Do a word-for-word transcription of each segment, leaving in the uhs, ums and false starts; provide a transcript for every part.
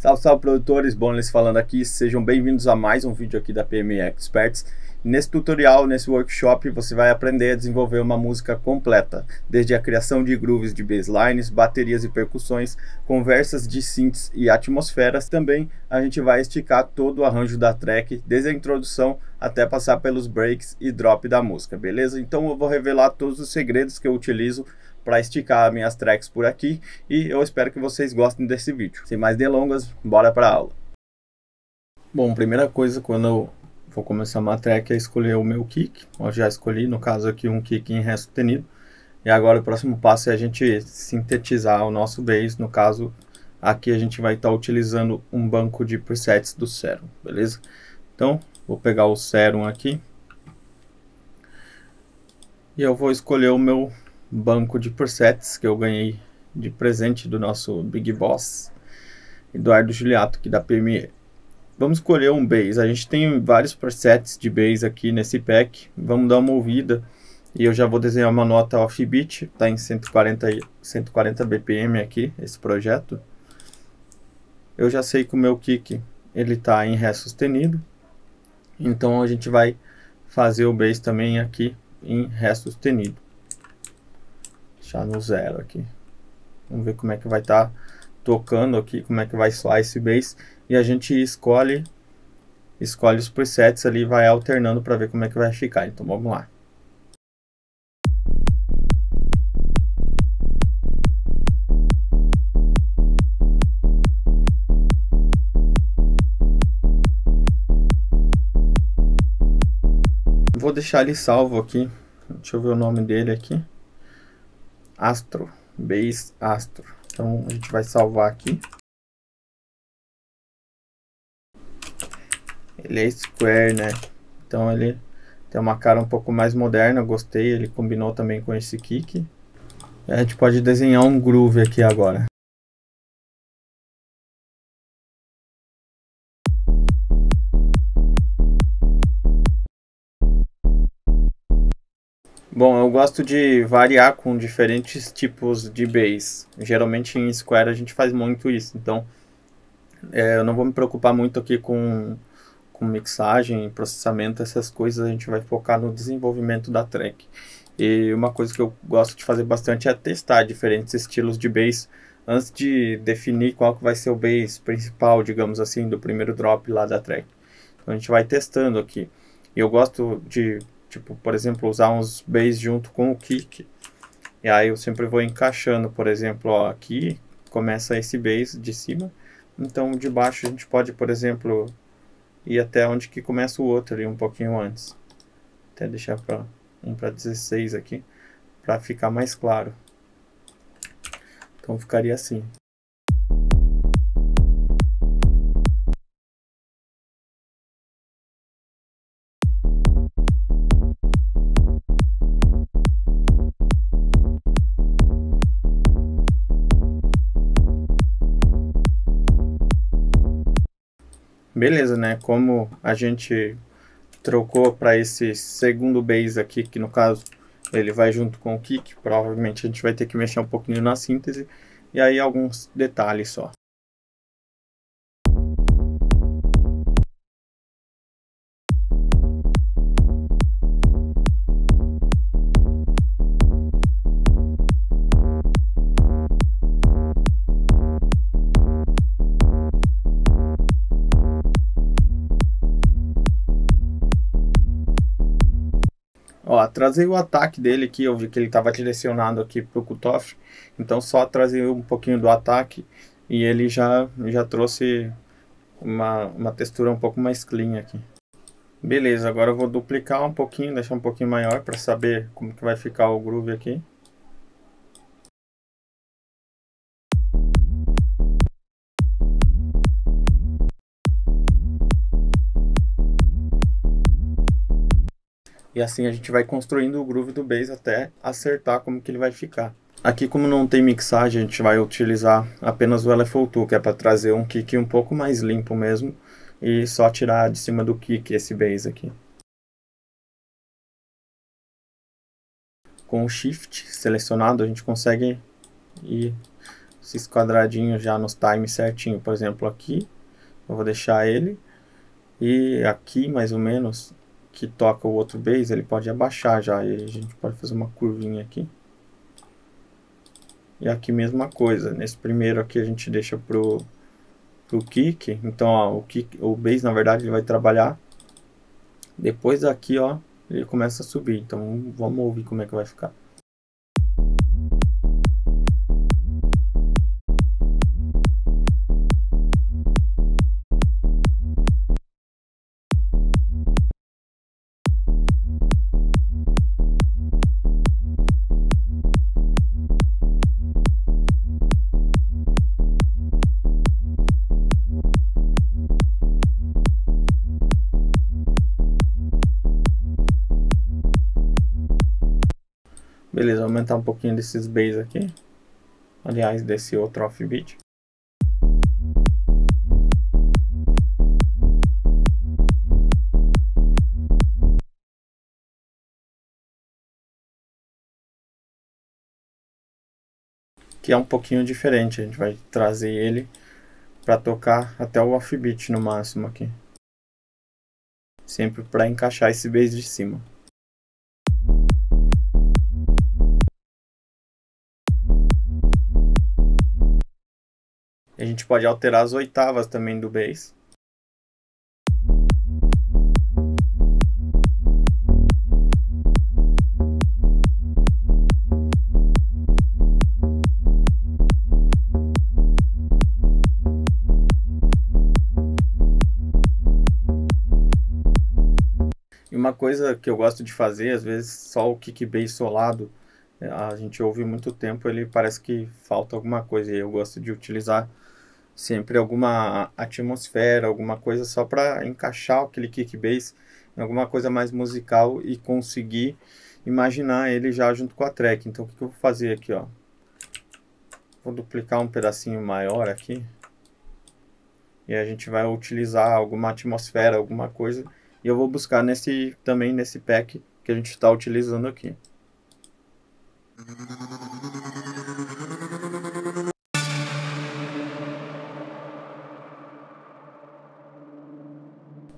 Salve, salve produtores, Bones falando aqui, sejam bem-vindos a mais um vídeo aqui da P M E Experts. Nesse tutorial, nesse workshop, você vai aprender a desenvolver uma música completa, desde a criação de grooves de basslines, baterias e percussões, conversas de synths e atmosferas. Também a gente vai esticar todo o arranjo da track, desde a introdução até passar pelos breaks e drop da música, beleza? Então eu vou revelar todos os segredos que eu utilizo para esticar minhas tracks por aqui, e eu espero que vocês gostem desse vídeo. Sem mais delongas, bora para a aula. Bom, primeira coisa, quando eu vou começar uma track é escolher o meu kick. Eu já escolhi, no caso aqui, um kick em ré sustenido, e agora o próximo passo é a gente sintetizar o nosso bass. No caso aqui a gente vai estar tá utilizando um banco de presets do Serum, beleza? Então vou pegar o Serum aqui e eu vou escolher o meu banco de presets que eu ganhei de presente do nosso Big Boss Eduardo Juliato, aqui da P M E. Vamos escolher um bass. A gente tem vários presets de bass aqui nesse pack. Vamos dar uma ouvida e eu já vou desenhar uma nota offbeat. Está em cento e quarenta B P M aqui esse projeto. Eu já sei que o meu kick ele está em ré sustenido, então a gente vai fazer o bass também aqui em ré sustenido. Já no zero aqui. Vamos ver como é que vai estar tá tocando aqui, como é que vai soar esse bass. E a gente escolhe, escolhe os presets ali, vai alternando para ver como é que vai ficar. Então vamos lá. Vou deixar ele salvo aqui. Deixa eu ver o nome dele aqui. Astro, Bass Astro. Então a gente vai salvar aqui. Ele é square, né? Então ele tem uma cara um pouco mais moderna, eu gostei. Ele combinou também com esse kick. A gente pode desenhar um groove aqui agora. Bom, eu gosto de variar com diferentes tipos de bass. Geralmente em square a gente faz muito isso, então é, eu não vou me preocupar muito aqui com, com mixagem, processamento, essas coisas. A gente vai focar no desenvolvimento da track. E uma coisa que eu gosto de fazer bastante é testar diferentes estilos de bass antes de definir qual que vai ser o bass principal, digamos assim, do primeiro drop lá da track. Então a gente vai testando aqui. E eu gosto de... Tipo, por exemplo, usar uns bass junto com o kick. E aí eu sempre vou encaixando, por exemplo, ó, aqui começa esse bass de cima. Então de baixo a gente pode, por exemplo, ir até onde que começa o outro ali um pouquinho antes. Até deixar para um para dezesseis aqui, para ficar mais claro. Então ficaria assim. Beleza, né? Como a gente trocou para esse segundo bass aqui, que no caso ele vai junto com o kick, provavelmente a gente vai ter que mexer um pouquinho na síntese e aí alguns detalhes só. Ó, trazei o ataque dele aqui, eu vi que ele estava direcionado aqui para o cutoff, então só trazei um pouquinho do ataque e ele já, já trouxe uma, uma textura um pouco mais clean aqui. Beleza, agora eu vou duplicar um pouquinho, deixar um pouquinho maior para saber como que vai ficar o groove aqui. E assim a gente vai construindo o groove do bass até acertar como que ele vai ficar. Aqui, como não tem mixagem, a gente vai utilizar apenas o L F O Tool, que é para trazer um kick um pouco mais limpo mesmo. E só tirar de cima do kick esse bass aqui. Com o Shift selecionado a gente consegue ir esses quadradinhos já nos times certinho. Por exemplo, aqui eu vou deixar ele, e aqui mais ou menos que toca o outro bass, ele pode abaixar já, e a gente pode fazer uma curvinha aqui. E aqui mesma coisa, nesse primeiro aqui a gente deixa pro, pro kick. Então ó, o, kick, o bass na verdade ele vai trabalhar, depois aqui ó, ele começa a subir. Então vamos ouvir como é que vai ficar. Beleza, vou aumentar um pouquinho desses bass aqui, aliás, desse outro offbeat. Que é um pouquinho diferente, a gente vai trazer ele para tocar até o offbeat no máximo aqui. Sempre para encaixar esse bass de cima. A gente pode alterar as oitavas também do bass. E uma coisa que eu gosto de fazer, às vezes só o kick bass solado, a gente ouve muito tempo, ele parece que falta alguma coisa, e eu gosto de utilizar sempre alguma atmosfera, alguma coisa só para encaixar aquele kick bass em alguma coisa mais musical e conseguir imaginar ele já junto com a track. Então o que eu vou fazer aqui, ó, vou duplicar um pedacinho maior aqui, e a gente vai utilizar alguma atmosfera, alguma coisa, e eu vou buscar nesse, também nesse pack que a gente está utilizando aqui.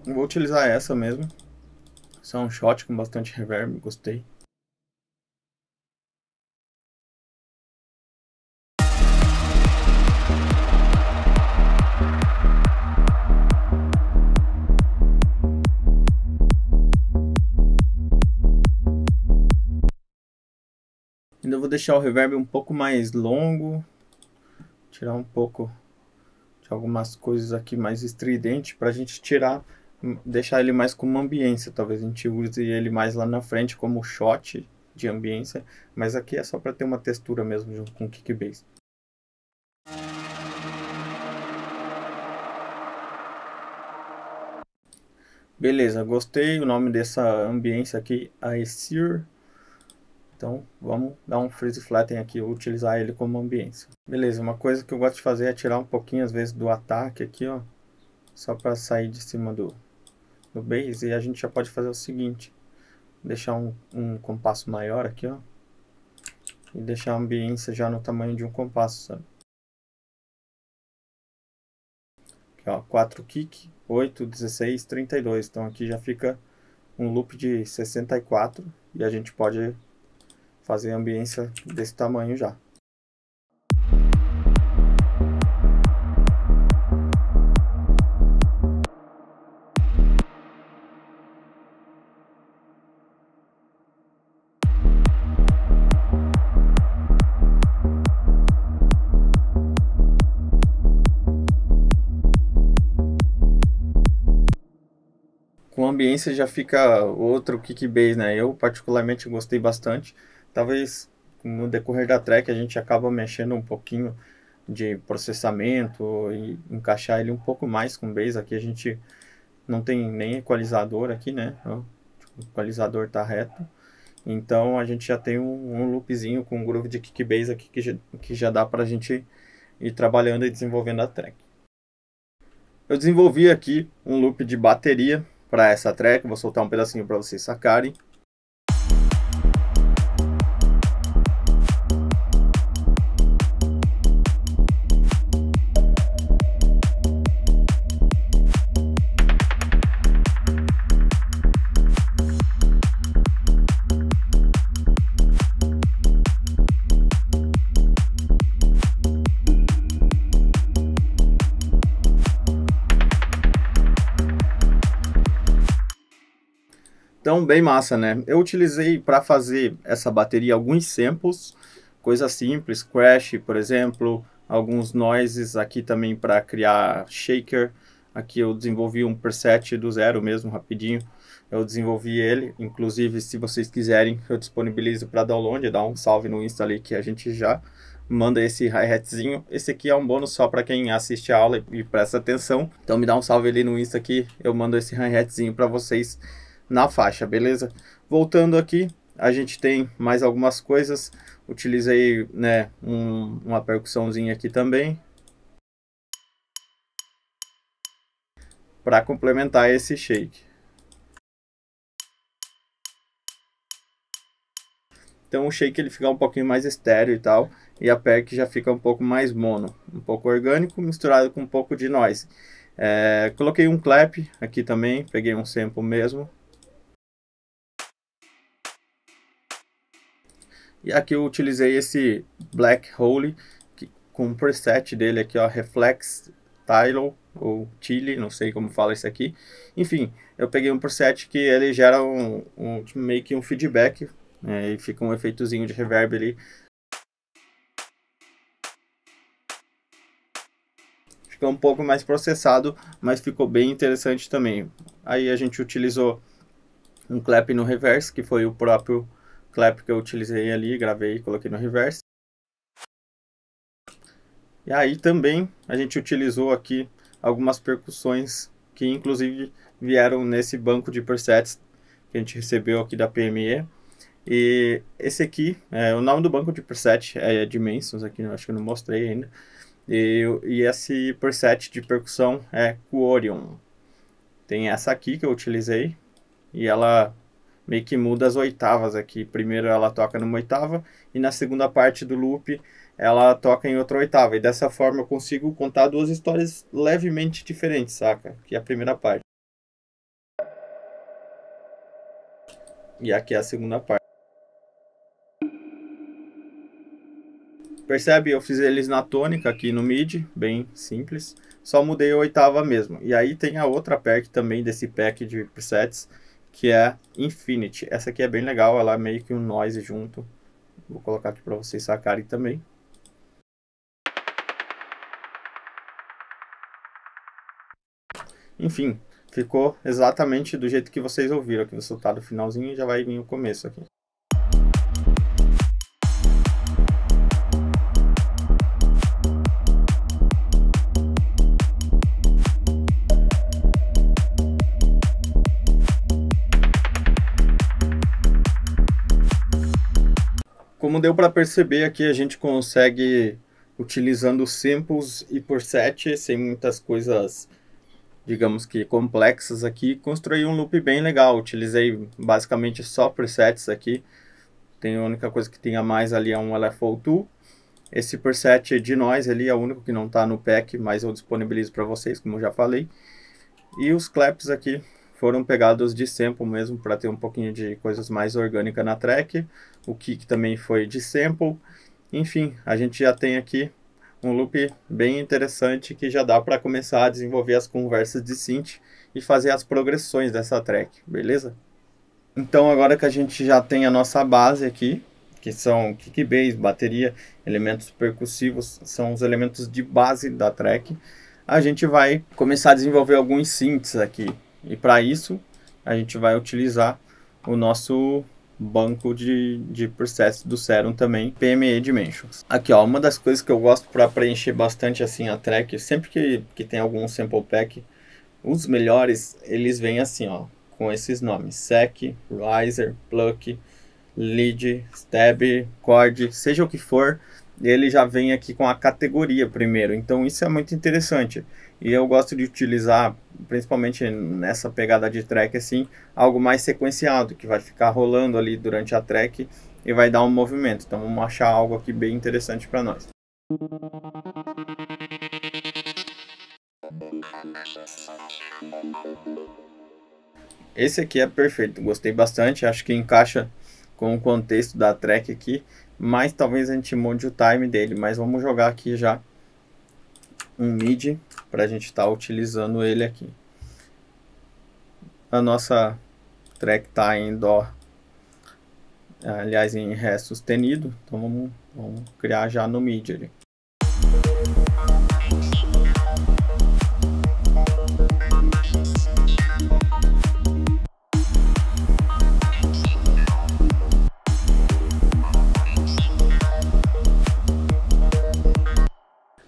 Vou utilizar essa mesmo. Esse é um shot com bastante reverb, gostei. Ainda vou deixar o reverb um pouco mais longo, tirar um pouco de algumas coisas aqui mais estridente, para a gente tirar, deixar ele mais como ambiência. Talvez a gente use ele mais lá na frente como shot de ambiência, mas aqui é só para ter uma textura mesmo junto com o kick bass. Beleza, gostei. O nome dessa ambiência aqui é Serum. Então vamos dar um freeze flatten aqui, utilizar ele como ambiência. Beleza, uma coisa que eu gosto de fazer é tirar um pouquinho às vezes do ataque aqui, ó, só para sair de cima do do bass. E a gente já pode fazer o seguinte, deixar um, um compasso maior aqui, ó, e deixar a ambiência já no tamanho de um compasso, sabe? Aqui, ó, quatro kick, oito, dezesseis, trinta e dois. Então aqui já fica um loop de sessenta e quatro, e a gente pode fazer a ambiência desse tamanho já. Com a ambiência já fica outro kick bass, né? Eu particularmente gostei bastante. Talvez no decorrer da track a gente acaba mexendo um pouquinho de processamento e encaixar ele um pouco mais com bass. Aqui a gente não tem nem equalizador aqui, né? O equalizador tá reto. Então a gente já tem um, um loopzinho com um groove de kick bass aqui que já, que já dá pra gente ir trabalhando e desenvolvendo a track. Eu desenvolvi aqui um loop de bateria para essa track. Vou soltar um pedacinho para vocês sacarem. Então, bem massa, né? Eu utilizei para fazer essa bateria alguns samples, coisas simples, crash, por exemplo, alguns noises aqui também para criar shaker. Aqui eu desenvolvi um preset do zero mesmo, rapidinho. Eu desenvolvi ele, inclusive se vocês quiserem eu disponibilizo para download, dá um salve no Insta ali que a gente já manda esse hi-hatzinho. Esse aqui é um bônus só para quem assiste a aula e presta atenção. Então me dá um salve ali no Insta que eu mando esse hi-hatzinho para vocês na faixa, beleza? Voltando aqui, a gente tem mais algumas coisas. Utilizei, né, um, uma percussãozinha aqui também, para complementar esse shake. Então o shake ele fica um pouquinho mais estéreo e tal, e a perk já fica um pouco mais mono, um pouco orgânico misturado com um pouco de noise. É, coloquei um clap aqui também, peguei um sample mesmo. E aqui eu utilizei esse Black Hole, que, com um preset dele aqui, ó, Reflex Tidal, ou Chile, não sei como fala isso aqui. Enfim, eu peguei um preset que ele gera um, um, meio que um feedback, né, e fica um efeitozinho de reverb ali. Fica um pouco mais processado, mas ficou bem interessante também. Aí a gente utilizou um clap no reverse, que foi o próprio clap que eu utilizei ali, gravei e coloquei no reverse. E aí também a gente utilizou aqui algumas percussões que inclusive vieram nesse banco de presets que a gente recebeu aqui da P M E. E esse aqui, é, o nome do banco de preset é Dimensions, aqui acho que eu não mostrei ainda. E, e esse preset de percussão é Orion. Tem essa aqui que eu utilizei e ela meio que muda as oitavas aqui. Primeiro ela toca numa oitava e na segunda parte do loop ela toca em outra oitava. E dessa forma eu consigo contar duas histórias levemente diferentes, saca? Que é a primeira parte. E aqui é a segunda parte. Percebe? Eu fiz eles na tônica aqui no mid, bem simples. Só mudei a oitava mesmo. E aí tem a outra perk também desse pack de presets, que é Infinity. Essa aqui é bem legal, ela é meio que um noise junto. Vou colocar aqui para vocês sacarem também. Enfim, ficou exatamente do jeito que vocês ouviram. Aqui no soltado finalzinho já vai vir o começo aqui. Como deu para perceber aqui, a gente consegue, utilizando samples e presets, sem muitas coisas, digamos que complexas aqui, construir um loop bem legal. Utilizei basicamente só presets aqui. Tem a única coisa que tem a mais ali é um L F O Tool. Esse preset de noise ali é o único que não está no pack, mas eu disponibilizo para vocês, como eu já falei. E os claps aqui foram pegados de sample mesmo, para ter um pouquinho de coisas mais orgânicas na track. O kick também foi de sample. Enfim, a gente já tem aqui um loop bem interessante que já dá para começar a desenvolver as conversas de synth e fazer as progressões dessa track, beleza? Então agora que a gente já tem a nossa base aqui, que são kick bass, bateria, elementos percussivos, são os elementos de base da track, a gente vai começar a desenvolver alguns synths aqui. E para isso, a gente vai utilizar o nosso banco de, de presets do Serum também, P M E Dimensions. Aqui, ó, uma das coisas que eu gosto para preencher bastante assim a track, sempre que, que tem algum sample pack, os melhores, eles vêm assim, ó, com esses nomes. Sec, Riser, Pluck, Lead, Stab, Chord, seja o que for, ele já vem aqui com a categoria primeiro, então isso é muito interessante. E eu gosto de utilizar, principalmente nessa pegada de track assim, algo mais sequenciado, que vai ficar rolando ali durante a track e vai dar um movimento. Então vamos achar algo aqui bem interessante para nós. Esse aqui é perfeito, gostei bastante, acho que encaixa com o contexto da track aqui. Mas talvez a gente mude o time dele, mas vamos jogar aqui já um mid para a gente estar tá utilizando ele aqui. A nossa track está em dó, aliás em ré sustenido, então vamos, vamos criar já no midi ali.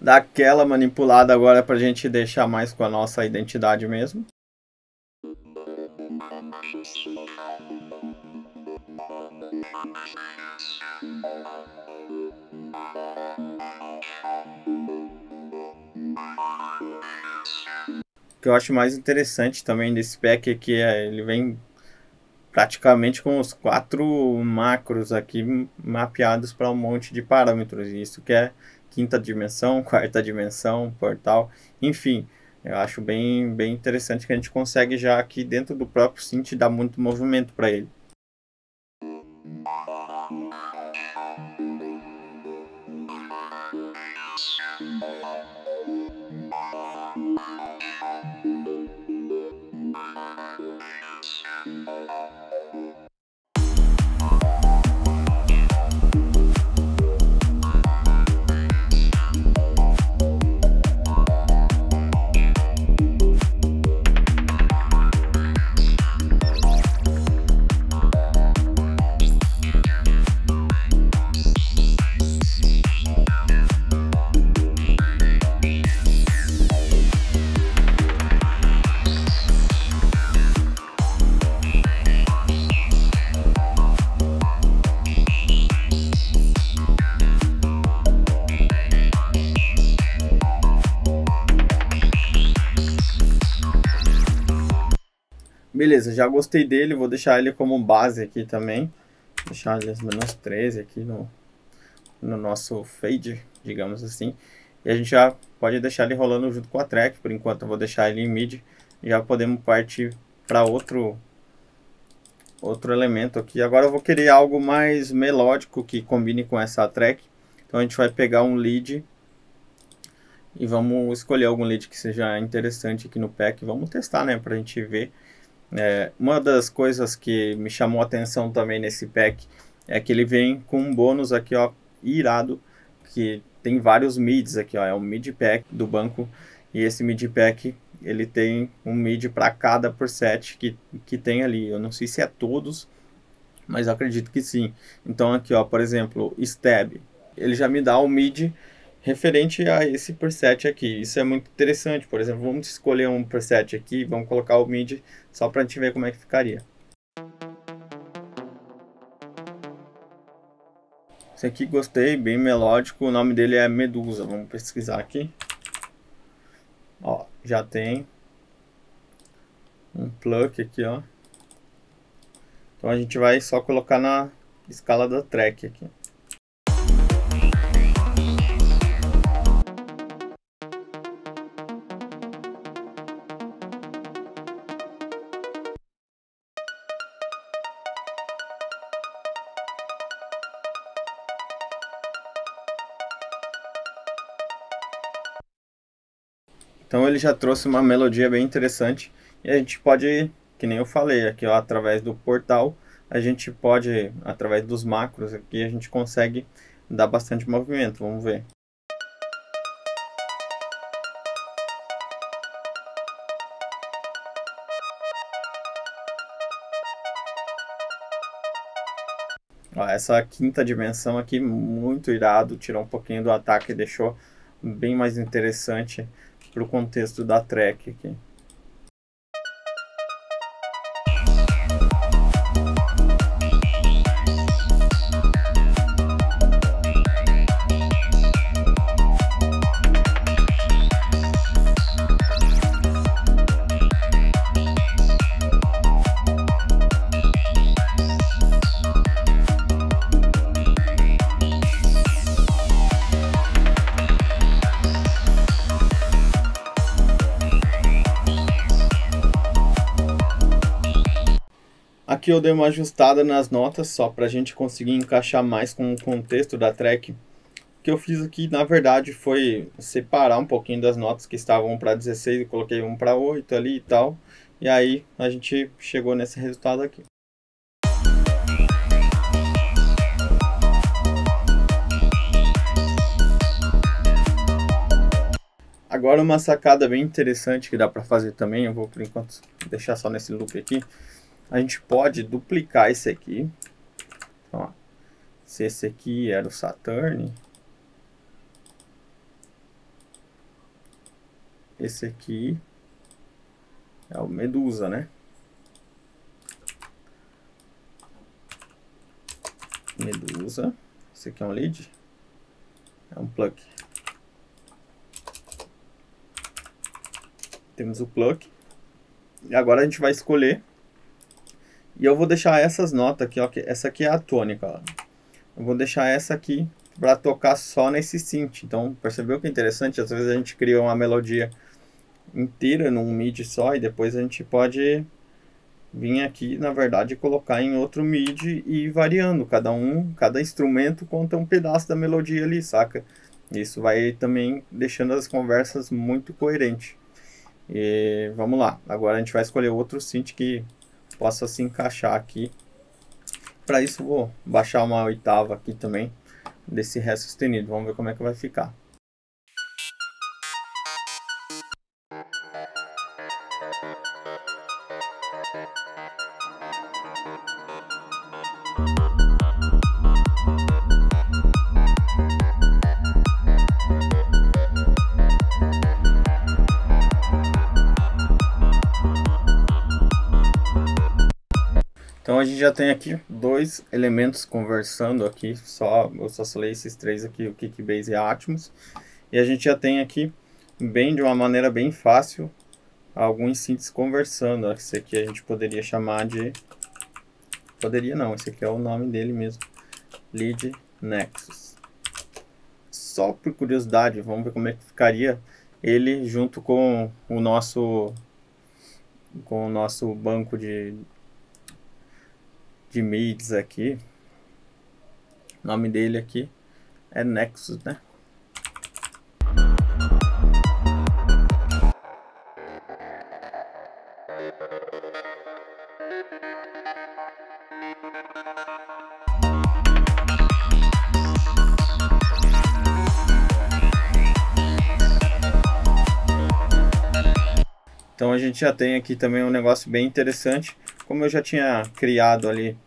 Daquela manipulada agora para a gente deixar mais com a nossa identidade mesmo. O que eu acho mais interessante também desse pack é que ele vem praticamente com os quatro macros aqui mapeados para um monte de parâmetros, e isso que é quinta dimensão, quarta dimensão, portal, enfim, eu acho bem, bem interessante que a gente consegue já aqui dentro do próprio synth dar muito movimento para ele. Beleza, já gostei dele, vou deixar ele como base aqui também. Vou deixar ele menos treze aqui no, no nosso fade, digamos assim. E a gente já pode deixar ele rolando junto com a track. Por enquanto eu vou deixar ele em midi. Já podemos partir para outro, outro elemento aqui. Agora eu vou querer algo mais melódico que combine com essa track. Então a gente vai pegar um lead. E vamos escolher algum lead que seja interessante aqui no pack. Vamos testar, né, para a gente ver. É, uma das coisas que me chamou a atenção também nesse pack é que ele vem com um bônus aqui, ó, irado, que tem vários midis aqui, ó, é um midi pack do banco, e esse midi pack ele tem um midi para cada por set que, que tem ali, eu não sei se é todos, mas acredito que sim. Então aqui, ó, por exemplo, stab, ele já me dá um midi referente a esse preset aqui, isso é muito interessante. Por exemplo, vamos escolher um preset aqui e vamos colocar o midi só para a gente ver como é que ficaria. Esse aqui gostei, bem melódico, o nome dele é Medusa, vamos pesquisar aqui. Ó, já tem um plug aqui, ó. Então a gente vai só colocar na escala da track aqui. Então ele já trouxe uma melodia bem interessante, e a gente pode, que nem eu falei aqui, ó, através do portal, a gente pode, através dos macros aqui, a gente consegue dar bastante movimento, vamos ver. Ó, essa quinta dimensão aqui, muito irado, tirou um pouquinho do ataque e deixou bem mais interessante para o contexto da track aqui. Aqui eu dei uma ajustada nas notas, só para a gente conseguir encaixar mais com o contexto da track. O que eu fiz aqui, na verdade, foi separar um pouquinho das notas que estavam para dezesseis, eu coloquei um para oito ali e tal. E aí a gente chegou nesse resultado aqui. Agora uma sacada bem interessante que dá para fazer também, eu vou por enquanto deixar só nesse loop aqui. A gente pode duplicar esse aqui. Então, ó, se esse aqui era o Saturn, esse aqui é o Medusa, né? Medusa. Esse aqui é um lead, é um plug. Temos o plug. E agora a gente vai escolher. E eu vou deixar essas notas aqui, ó, que essa aqui é a tônica. Ó. Eu vou deixar essa aqui para tocar só nesse synth. Então, percebeu que é interessante? Às vezes a gente cria uma melodia inteira num midi só e depois a gente pode vir aqui, na verdade, colocar em outro midi e ir variando. Cada um, cada instrumento conta um pedaço da melodia ali, saca? Isso vai também deixando as conversas muito coerentes. E vamos lá, agora a gente vai escolher outro synth que possa se encaixar aqui. Para isso vou baixar uma oitava aqui também desse Ré sustenido, vamos ver como é que vai ficar. Então a gente já tem aqui dois elementos conversando aqui, só, eu só falei esses três aqui, o Kickbase e a Atmos. E a gente já tem aqui, bem de uma maneira bem fácil, alguns synths conversando. Esse aqui a gente poderia chamar de... Poderia não, esse aqui é o nome dele mesmo, Lead Nexus. Só por curiosidade, vamos ver como é que ficaria ele junto com o nosso, com o nosso banco de... de mids aqui. O nome dele aqui é Nexus, né? Então a gente já tem aqui também um negócio bem interessante. Como eu já tinha criado ali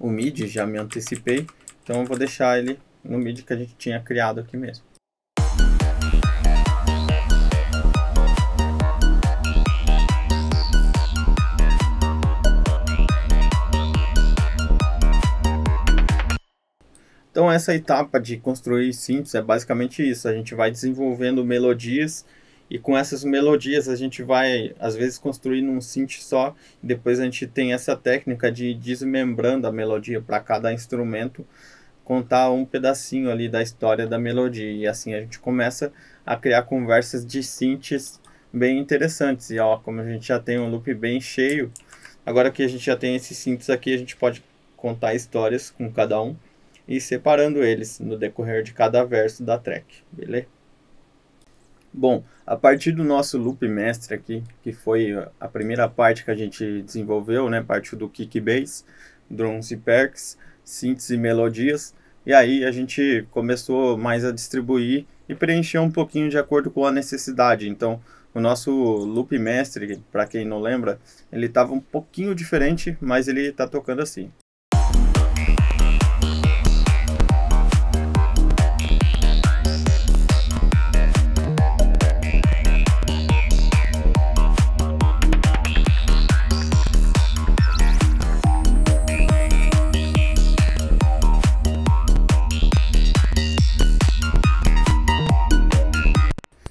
o midi, já me antecipei, então eu vou deixar ele no midi que a gente tinha criado aqui mesmo. Então essa etapa de construir synths é basicamente isso, a gente vai desenvolvendo melodias. E com essas melodias a gente vai, às vezes, construindo um synth só. E depois a gente tem essa técnica de desmembrando a melodia para cada instrumento. Contar um pedacinho ali da história da melodia. E assim a gente começa a criar conversas de synths bem interessantes. E ó, como a gente já tem um loop bem cheio. Agora que a gente já tem esses synths aqui, a gente pode contar histórias com cada um. E separando eles no decorrer de cada verso da track, beleza? Bom, a partir do nosso loop mestre aqui, que foi a primeira parte que a gente desenvolveu, né? Partiu do kick bass, drums e perks, synths e melodias. E aí a gente começou mais a distribuir e preencher um pouquinho de acordo com a necessidade. Então, o nosso loop mestre, para quem não lembra, ele estava um pouquinho diferente, mas ele está tocando assim.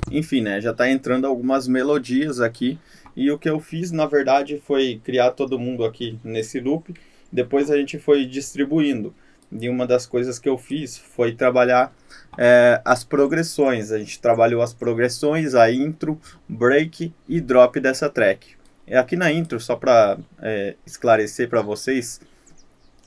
Enfim, né, já está entrando algumas melodias aqui. E o que eu fiz, na verdade, foi criar todo mundo aqui nesse loop. Depois a gente foi distribuindo. E uma das coisas que eu fiz foi trabalhar é, as progressões. A gente trabalhou as progressões, a intro, break e drop dessa track. É aqui na intro, só para é, esclarecer para vocês,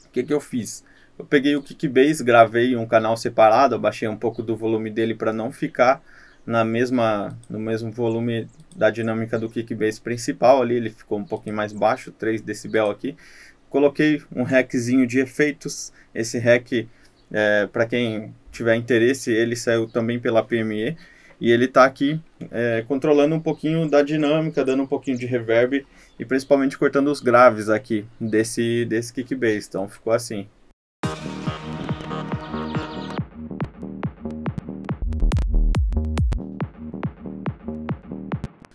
o que, que eu fiz. Eu peguei o Kickbase, gravei um canal separado, abaixei um pouco do volume dele para não ficar... Na mesma, no mesmo volume da dinâmica do kickbase principal ali, ele ficou um pouquinho mais baixo, três decibel aqui. Coloquei um rackzinho de efeitos, esse rack, é, para quem tiver interesse, ele saiu também pela P M E E ele está aqui é, controlando um pouquinho da dinâmica, dando um pouquinho de reverb e principalmente cortando os graves aqui desse, desse kick bass. Então ficou assim.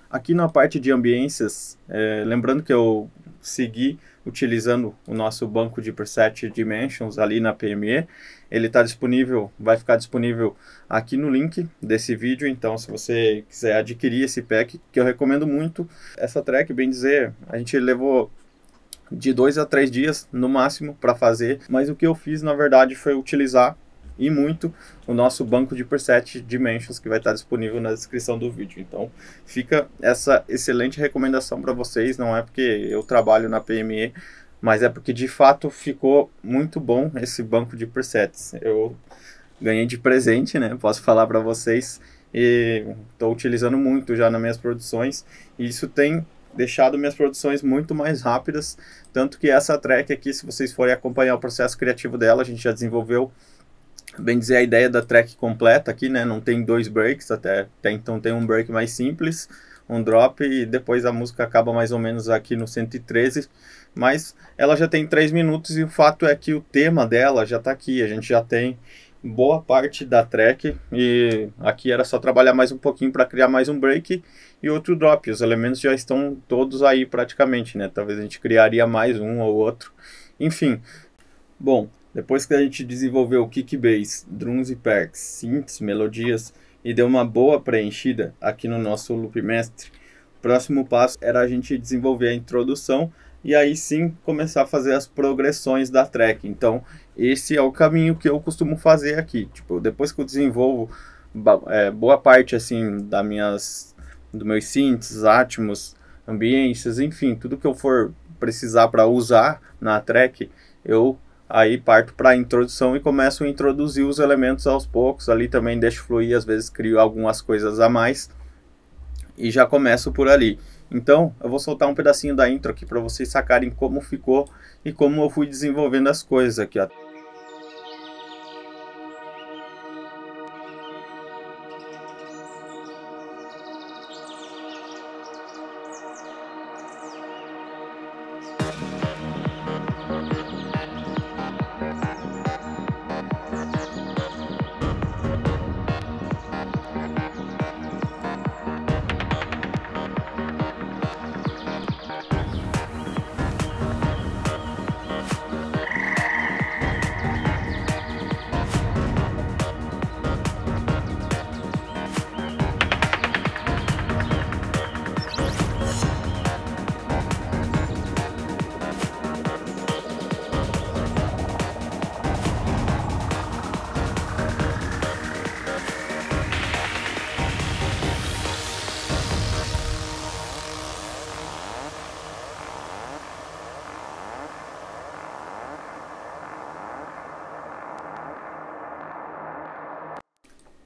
Aqui na parte de ambiências, é, lembrando que eu segui utilizando o nosso banco de preset Dimensions ali na P M E, ele está disponível, vai ficar disponível aqui no link desse vídeo. Então, se você quiser adquirir esse pack, que eu recomendo muito, essa track, bem dizer, a gente levou de dois a três dias no máximo para fazer, mas o que eu fiz na verdade foi utilizar e muito o nosso banco de preset Dimensions, que vai estar disponível na descrição do vídeo. Então fica essa excelente recomendação para vocês. Não é porque eu trabalho na P M E, mas é porque de fato ficou muito bom esse banco de presets. Eu ganhei de presente, né? Posso falar para vocês, e estou utilizando muito já nas minhas produções, e isso tem deixado minhas produções muito mais rápidas, tanto que essa track aqui, se vocês forem acompanhar o processo criativo dela, a gente já desenvolveu, bem dizer, a ideia da track completa aqui, né? Não tem dois breaks, até, até então tem um break mais simples, um drop, e depois a música acaba mais ou menos aqui no cento e treze, mas ela já tem três minutos, e o fato é que o tema dela já está aqui, a gente já tem boa parte da track, e aqui era só trabalhar mais um pouquinho para criar mais um break e outro drop. Os elementos já estão todos aí praticamente, né? Talvez a gente criaria mais um ou outro, enfim. Bom, depois que a gente desenvolveu o kick bass, drums e packs, synths, melodias, e deu uma boa preenchida aqui no nosso loop mestre, o próximo passo era a gente desenvolver a introdução e aí sim começar a fazer as progressões da track. Então esse é o caminho que eu costumo fazer aqui. Tipo, depois que eu desenvolvo é, boa parte assim da minhas, dos meus synths, Atmos, ambiências, enfim, tudo que eu for precisar para usar na track, eu aí parto para a introdução e começo a introduzir os elementos aos poucos. Ali também deixo fluir, às vezes crio algumas coisas a mais e já começo por ali. Então eu vou soltar um pedacinho da intro aqui para vocês sacarem como ficou e como eu fui desenvolvendo as coisas aqui, ó.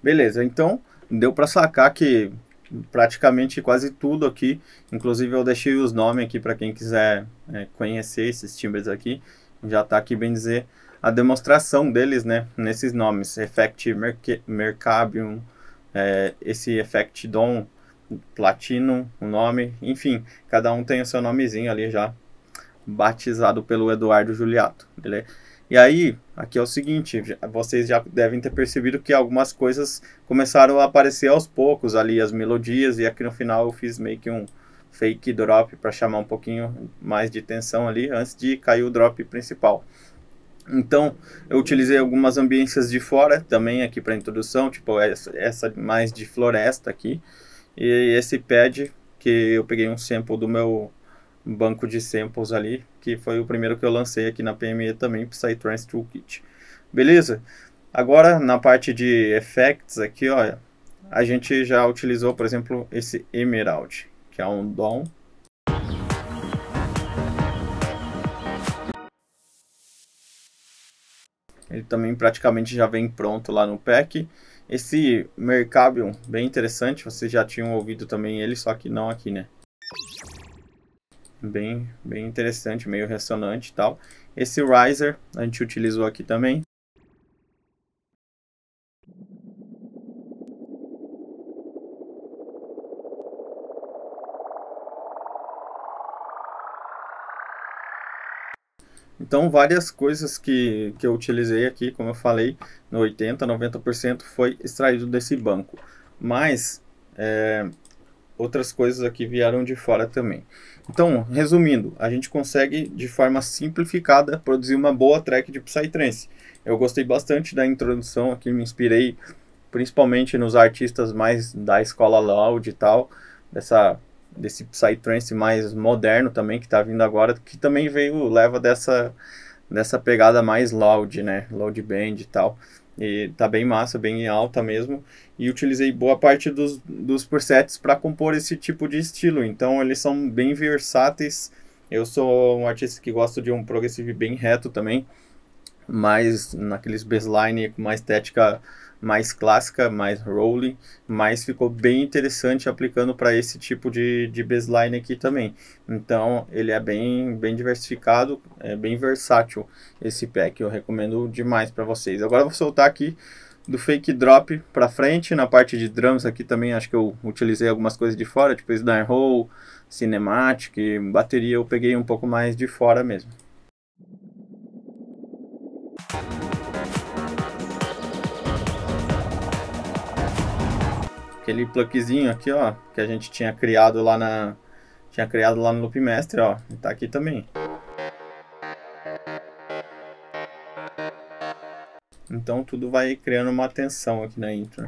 Beleza, então deu para sacar que praticamente quase tudo aqui, inclusive eu deixei os nomes aqui para quem quiser é, conhecer esses timbres aqui, já está aqui, bem dizer, a demonstração deles, né, nesses nomes, Effect Merc Mercabium, é, esse Effect Dom, Platinum, o nome, enfim, cada um tem o seu nomezinho ali já, batizado pelo Eduardo Juliato, beleza? E aí, aqui é o seguinte, vocês já devem ter percebido que algumas coisas começaram a aparecer aos poucos ali, as melodias, e aqui no final eu fiz meio que um fake drop para chamar um pouquinho mais de tensão ali, antes de cair o drop principal. Então, eu utilizei algumas ambiências de fora também aqui para introdução, tipo essa, essa mais de floresta aqui, e esse pad que eu peguei um sample do meu banco de samples ali, que foi o primeiro que eu lancei aqui na P M E também, Psytrance Toolkit. Beleza? Agora, na parte de effects aqui, olha, a gente já utilizou, por exemplo, esse Emerald, que é um Dom. Ele também praticamente já vem pronto lá no pack. Esse Mercabium, bem interessante, vocês já tinham ouvido também ele, só que não aqui, né? Bem, bem interessante, meio ressonante e tal. Esse riser a gente utilizou aqui também. Então, várias coisas que, que eu utilizei aqui, como eu falei, no oitenta, noventa por cento foi extraído desse banco. Mas, é, outras coisas aqui vieram de fora também. Então, resumindo, a gente consegue, de forma simplificada, produzir uma boa track de Psytrance. Eu gostei bastante da introdução aqui, me inspirei principalmente nos artistas mais da escola Loud e tal, dessa... desse Psytrance mais moderno também, que tá vindo agora, que também veio, leva dessa, dessa pegada mais loud, né, loud band e tal, e tá bem massa, bem em alta mesmo, e utilizei boa parte dos, dos presets para compor esse tipo de estilo, então eles são bem versáteis. Eu sou um artista que gosto de um progressive bem reto também, mais naqueles baseline com uma estética mais clássica, mais rolling, mas ficou bem interessante aplicando para esse tipo de, de baseline aqui também. Então ele é bem, bem diversificado, é bem versátil esse pack, eu recomendo demais para vocês. Agora eu vou soltar aqui do fake drop para frente, na parte de drums aqui também acho que eu utilizei algumas coisas de fora, tipo Snare Hole, Cinematic, bateria eu peguei um pouco mais de fora mesmo. Aquele plugzinho aqui, ó, que a gente tinha criado lá na tinha criado lá no Loop Master, ó, tá aqui também. Então tudo vai criando uma tensão aqui na intro.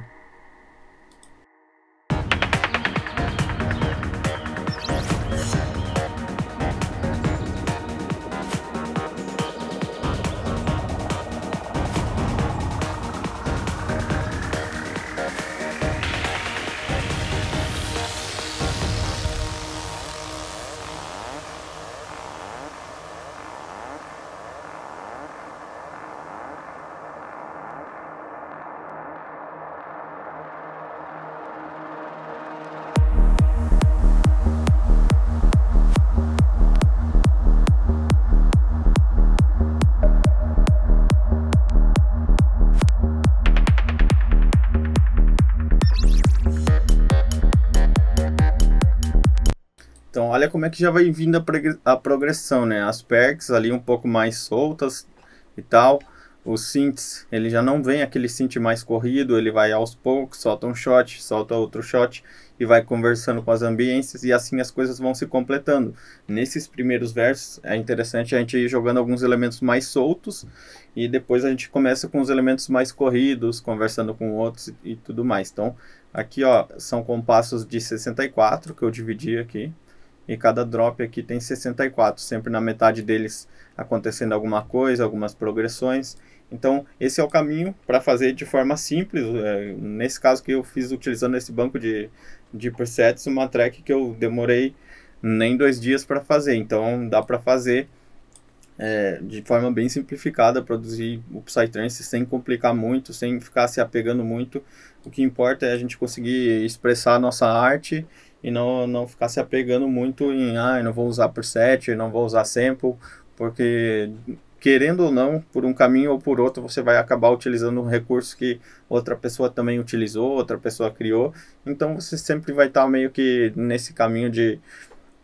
Então, olha como é que já vai vindo a, a progressão, né? As perks ali um pouco mais soltas e tal. Os synths, ele já não vem aquele synth mais corrido, ele vai aos poucos, solta um shot, solta outro shot e vai conversando com as ambiências e assim as coisas vão se completando. Nesses primeiros versos é interessante a gente ir jogando alguns elementos mais soltos e depois a gente começa com os elementos mais corridos, conversando com outros e tudo mais. Então, aqui ó, são compassos de sessenta e quatro que eu dividi aqui. E cada drop aqui tem sessenta e quatro, sempre na metade deles acontecendo alguma coisa, algumas progressões. Então esse é o caminho para fazer de forma simples, é, nesse caso que eu fiz utilizando esse banco de, de presets, uma track que eu demorei nem dois dias para fazer. Então dá para fazer é, de forma bem simplificada, produzir o Psytrance sem complicar muito, sem ficar se apegando muito. O que importa é a gente conseguir expressar a nossa arte e não, não ficar se apegando muito em, ah, eu não vou usar preset, eu não vou usar sample, porque querendo ou não, por um caminho ou por outro, você vai acabar utilizando um recurso que outra pessoa também utilizou, outra pessoa criou, então você sempre vai estar meio que nesse caminho de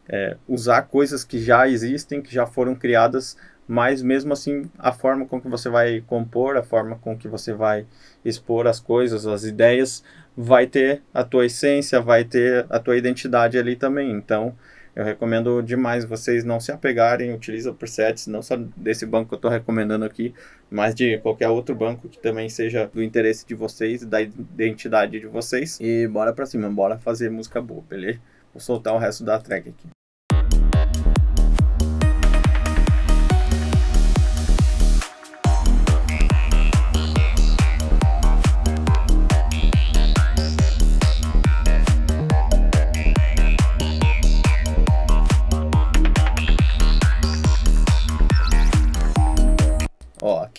é, usar coisas que já existem, que já foram criadas, mas mesmo assim a forma com que você vai compor, a forma com que você vai expor as coisas, as ideias, vai ter a tua essência, vai ter a tua identidade ali também. Então eu recomendo demais vocês não se apegarem, utiliza presets, não só desse banco que eu estou recomendando aqui, mas de qualquer outro banco que também seja do interesse de vocês, da identidade de vocês, e bora pra cima, bora fazer música boa, beleza? Vou soltar o resto da track aqui.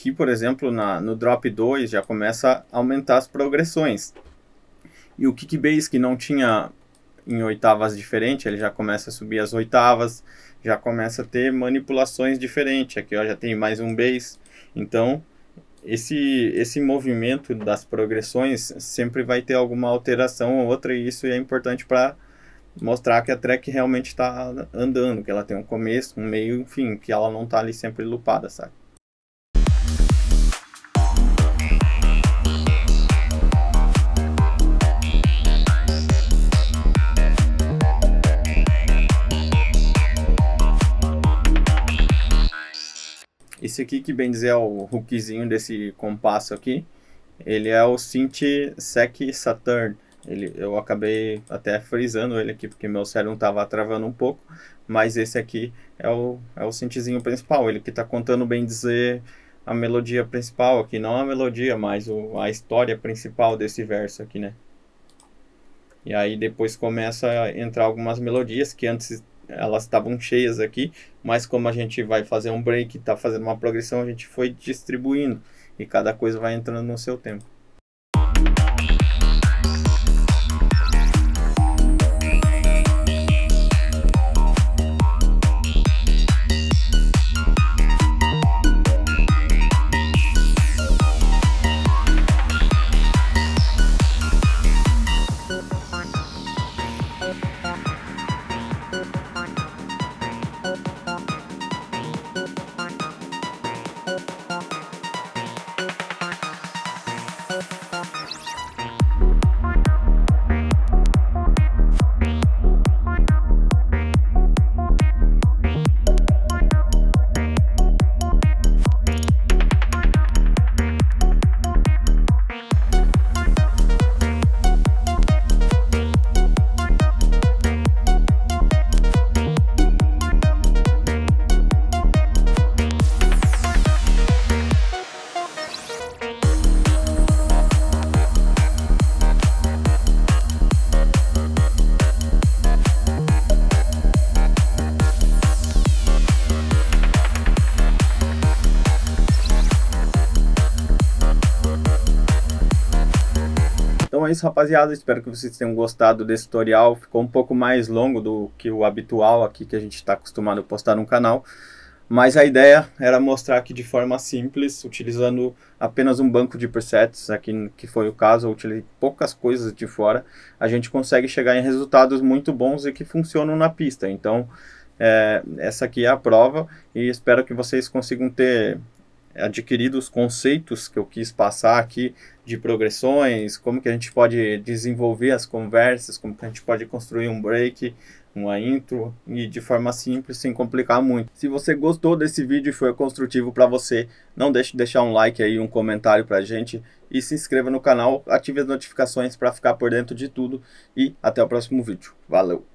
Aqui, por exemplo, na, no drop dois já começa a aumentar as progressões. E o kick bass, que não tinha em oitavas diferente, ele já começa a subir as oitavas, já começa a ter manipulações diferentes. Aqui ó, já tem mais um bass. Então, esse, esse movimento das progressões sempre vai ter alguma alteração ou outra, e isso é importante para mostrar que a track realmente está andando, que ela tem um começo, um meio, um fim, que ela não está ali sempre loopada, sabe? Esse aqui, que bem dizer é o hookzinho desse compasso aqui, ele é o Synth Sec Saturn. Ele, eu acabei até frisando ele aqui porque meu Serum estava travando um pouco, mas esse aqui é o, é o synthzinho principal, ele que está contando, bem dizer, a melodia principal aqui, não a melodia, mas o, a história principal desse verso aqui, né? E aí depois começa a entrar algumas melodias que antes elas estavam cheias aqui, mas como a gente vai fazer um break, está fazendo uma progressão, a gente foi distribuindo e cada coisa vai entrando no seu tempo. É isso, rapaziada, espero que vocês tenham gostado desse tutorial. Ficou um pouco mais longo do que o habitual aqui que a gente está acostumado a postar no canal, mas a ideia era mostrar que de forma simples, utilizando apenas um banco de presets, aqui que foi o caso, eu utilizei poucas coisas de fora, a gente consegue chegar em resultados muito bons e que funcionam na pista. Então é, essa aqui é a prova e espero que vocês consigam ter adquirido os conceitos que eu quis passar aqui de progressões, como que a gente pode desenvolver as conversas, como que a gente pode construir um break, uma intro, e de forma simples, sem complicar muito. Se você gostou desse vídeo e foi construtivo para você, não deixe de deixar um like aí, um comentário pra gente, e se inscreva no canal, ative as notificações para ficar por dentro de tudo, e até o próximo vídeo. Valeu!